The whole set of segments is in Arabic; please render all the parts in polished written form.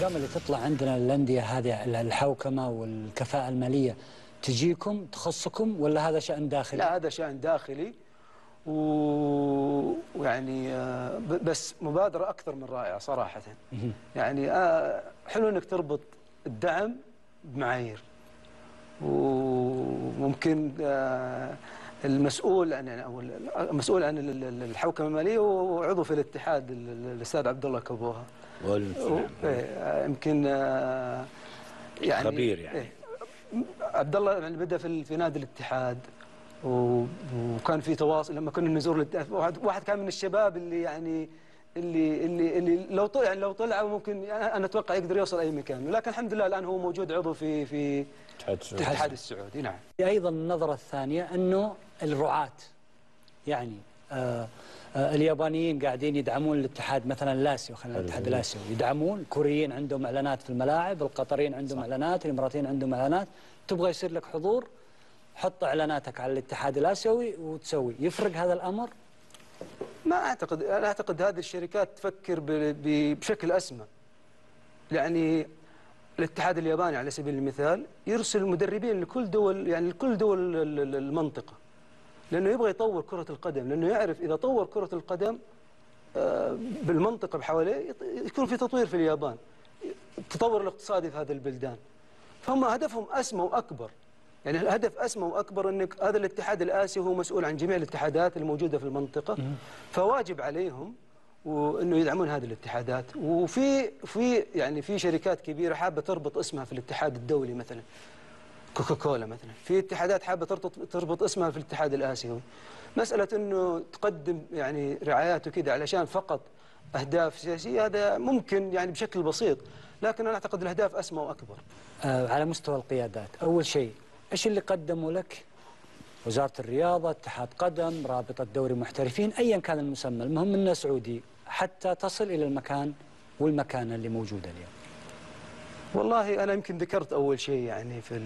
الارقام اللي تطلع عندنا الانديه هذه الحوكمه والكفاءه الماليه تجيكم تخصكم ولا هذا شأن داخلي؟ لا هذا شأن داخلي ويعني بس مبادره اكثر من رائعه صراحه. يعني حلو انك تربط الدعم بمعايير وممكن المسؤول عن الحوكمه الماليه وعضو في الاتحاد الاستاذ عبد الله كبوها. يمكن يعني خبير يعني عبد الله يعني بدا في نادي الاتحاد وكان في تواصل لما كنا نزور واحد كان من الشباب اللي يعني اللي لو طلع ممكن انا اتوقع يقدر يوصل اي مكان، لكن الحمد لله الان هو موجود عضو في الاتحاد السعودي. نعم. ايضا النظره الثانيه انه الرعاة يعني اليابانيين قاعدين يدعمون الاتحاد مثلا لاسيو، خلينا الاتحاد لاسيو يدعمون، الكوريين عندهم اعلانات في الملاعب، القطريين عندهم اعلانات، الاماراتيين عندهم اعلانات، تبغى يصير لك حضور حط اعلاناتك على الاتحاد الاسيوي وتسوي، يفرق هذا الامر؟ ما اعتقد، انا اعتقد هذه الشركات تفكر بشكل اسمى. يعني الاتحاد الياباني على سبيل المثال يرسل مدربين لكل دول يعني لكل دول المنطقه. لانه يبغى يطور كره القدم، لانه يعرف اذا طور كره القدم بالمنطقه بحواليه يكون في تطوير في اليابان. التطور الاقتصادي في هذه البلدان. فهم هدفهم اسمى واكبر. يعني الهدف اسمى واكبر انك هذا الاتحاد الاسيوي هو مسؤول عن جميع الاتحادات الموجوده في المنطقه، فواجب عليهم وانه يدعمون هذه الاتحادات، وفي يعني في شركات كبيره حابه تربط اسمها في الاتحاد الدولي مثلا كوكاكولا مثلا، في اتحادات حابه تربط اسمها في الاتحاد الاسيوي. مساله انه تقدم يعني رعايات وكذا علشان فقط اهداف سياسيه هذا ممكن يعني بشكل بسيط، لكن انا اعتقد الاهداف اسمى واكبر. على مستوى القيادات، اول شيء ايش اللي قدموا لك؟ وزارة الرياضة، اتحاد قدم، رابطة دوري محترفين، ايا كان المسمى، المهم انه سعودي حتى تصل الى المكان والمكانة اللي موجودة اليوم. والله انا يمكن ذكرت اول شيء يعني في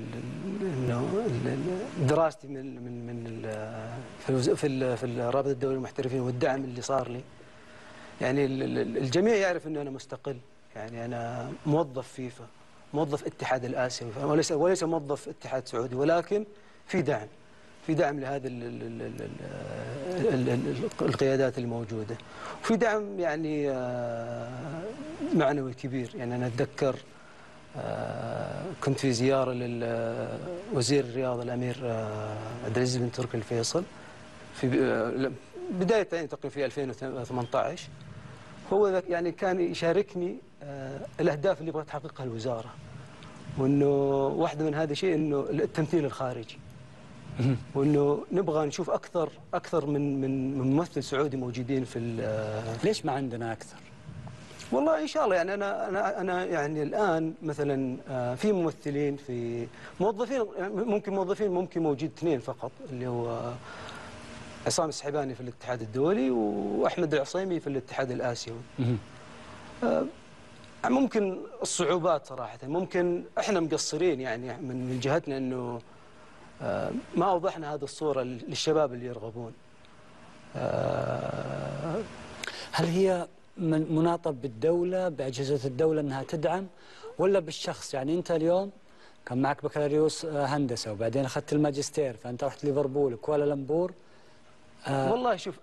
انه دراستي في رابطة دوري المحترفين والدعم اللي صار لي. يعني الجميع يعرف انه انا مستقل، يعني انا موظف فيفا، موظف اتحاد الآسيوي وليس موظف اتحاد سعودي، ولكن في دعم لهذه القيادات الموجودة، وفي دعم يعني معنوي كبير. يعني أنا أتذكر كنت في زيارة لوزير الرياضة الأمير عبد العزيز بن تركي الفيصل في بداية تقريبا في 2018. هو يعني كان يشاركني الاهداف اللي يبغى تحققها الوزاره، وانه واحده من هذا الشيء انه التمثيل الخارجي، وانه نبغى نشوف اكثر من ممثل سعودي موجودين في. ليش ما عندنا اكثر؟ والله ان شاء الله يعني انا يعني الان مثلا في ممثلين في موظفين، ممكن موجود اثنين فقط، اللي هو عصام السحيباني في الاتحاد الدولي واحمد العصيمي في الاتحاد الاسيوي. ممكن الصعوبات صراحه، ممكن احنا مقصرين يعني من جهتنا انه ما اوضحنا هذه الصوره للشباب اللي يرغبون. هل هي مناطه بالدوله باجهزه الدوله انها تدعم ولا بالشخص؟ يعني انت اليوم كان معك بكالوريوس هندسه وبعدين اخذت الماجستير، فانت رحت ليفربول كوالالمبور. والله شوف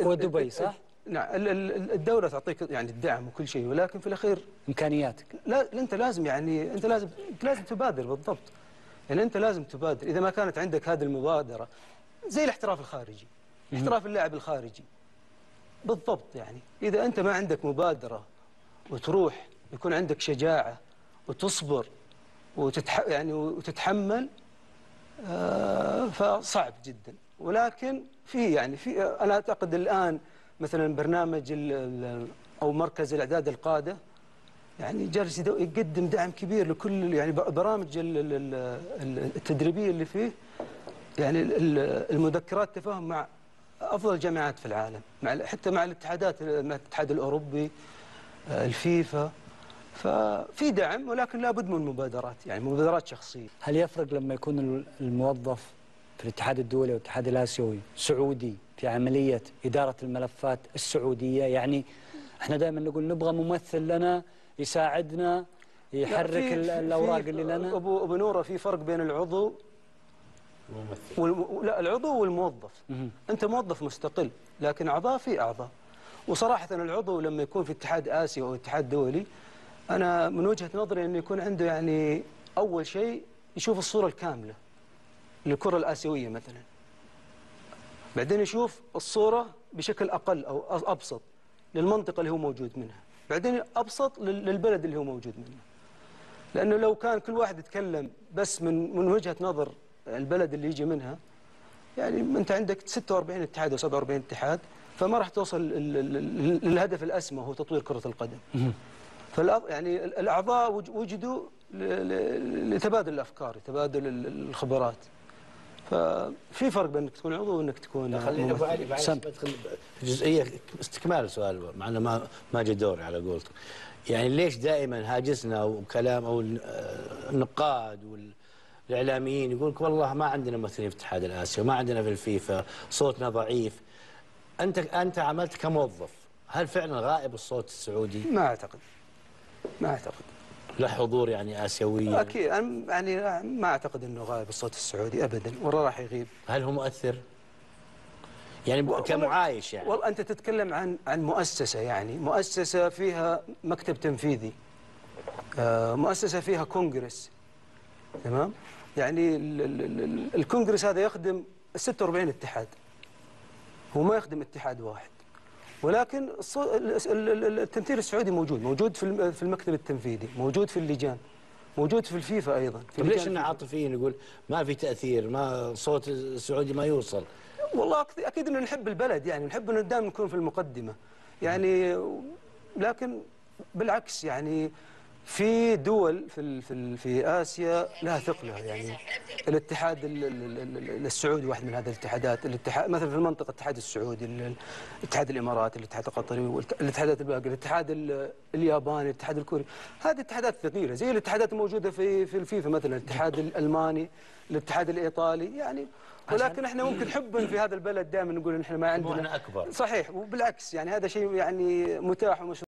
ودبي صح؟ نعم، الدولة تعطيك يعني الدعم وكل شيء، ولكن في الأخير إمكانياتك. لا أنت لازم يعني أنت لازم تبادر. بالضبط. يعني أنت لازم تبادر، إذا ما كانت عندك هذه المبادرة زي الاحتراف الخارجي، احتراف اللاعب الخارجي. بالضبط. يعني إذا أنت ما عندك مبادرة وتروح، يكون عندك شجاعة وتصبر وتتحمل فصعب جدا. ولكن في انا اعتقد الان مثلا برنامج او مركز الاعداد القاده يعني جالس يقدم دعم كبير لكل يعني برامج التدريبيه اللي فيه، يعني المذكرات تفاهم مع افضل الجامعات في العالم، حتى مع الاتحادات، مع الاتحاد الاوروبي، الفيفا. ففي دعم، ولكن لابد من مبادرات، يعني مبادرات شخصيه. هل يفرق لما يكون الموظف في الاتحاد الدولي والاتحاد الاسيوي سعودي في عمليه اداره الملفات السعوديه؟ يعني احنا دائما نقول نبغى ممثل لنا يساعدنا يحرك الاوراق اللي لنا. ابو نوره في فرق بين العضو لا العضو والموظف. انت موظف مستقل لكن اعضاء في اعضاء، وصراحه العضو لما يكون في اتحاد اسيا او اتحاد دولي انا من وجهه نظري انه يكون عنده يعني اول شيء يشوف الصوره الكامله للكره الاسيويه مثلا، بعدين يشوف الصوره بشكل اقل او ابسط للمنطقه اللي هو موجود منها، بعدين ابسط للبلد اللي هو موجود منه. لانه لو كان كل واحد يتكلم بس من وجهه نظر البلد اللي يجي منها، يعني انت عندك 46 اتحاد و47 اتحاد، فما راح توصل للهدف الاسمى هو تطوير كره القدم. يعني الاعضاء وجدوا لتبادل الافكار، تبادل الخبرات. ففي فرق بين انك تكون عضو وانك تكون. خلينا ابو علي بعد ندخل في جزئيه استكمال سؤال معنا ما جاء دوري على قولته. يعني ليش دائما هاجسنا وكلام او النقاد والاعلاميين يقول لك والله ما عندنا ممثلين في الاتحاد الاسيوي، ما عندنا في الفيفا، صوتنا ضعيف. انت عملت كموظف، هل فعلا غائب الصوت السعودي؟ ما اعتقد. ما اعتقد. له حضور يعني اسيوي؟ اكيد يعني ما اعتقد انه غائب الصوت السعودي ابدا، ولا راح يغيب. هل هو مؤثر؟ يعني كمعايش يعني. والله انت تتكلم عن مؤسسه، يعني مؤسسه فيها مكتب تنفيذي. مؤسسه فيها كونغرس. تمام؟ يعني الكونغرس هذا يخدم 46 اتحاد. هو ما يخدم اتحاد واحد. ولكن التمثيل السعودي موجود في المكتب التنفيذي، موجود في اللجان، موجود في الفيفا ايضا. طيب ليش ان عاطفيين نقول ما في تاثير، ما صوت السعودي ما يوصل؟ والله اكيد انه نحب البلد، يعني نحب انه دائما نكون في المقدمه، يعني لكن بالعكس يعني في دول في اسيا لها ثقلها، يعني الاتحاد السعودي واحد من هذه الاتحادات، الاتحاد مثلا في المنطقه الاتحاد السعودي، الاتحاد الاماراتي، الاتحاد القطري، والاتحادات الباقيه، الاتحاد الياباني، الاتحاد الكوري، هذه اتحادات ثقيله زي الاتحادات الموجوده في الفيفا مثلا، الاتحاد الالماني، الاتحاد الايطالي، يعني ولكن احنا ممكن حبا في هذا البلد دائما نقول احنا ما عندنا. صحيح، وبالعكس يعني هذا شيء يعني متاح ومشروع.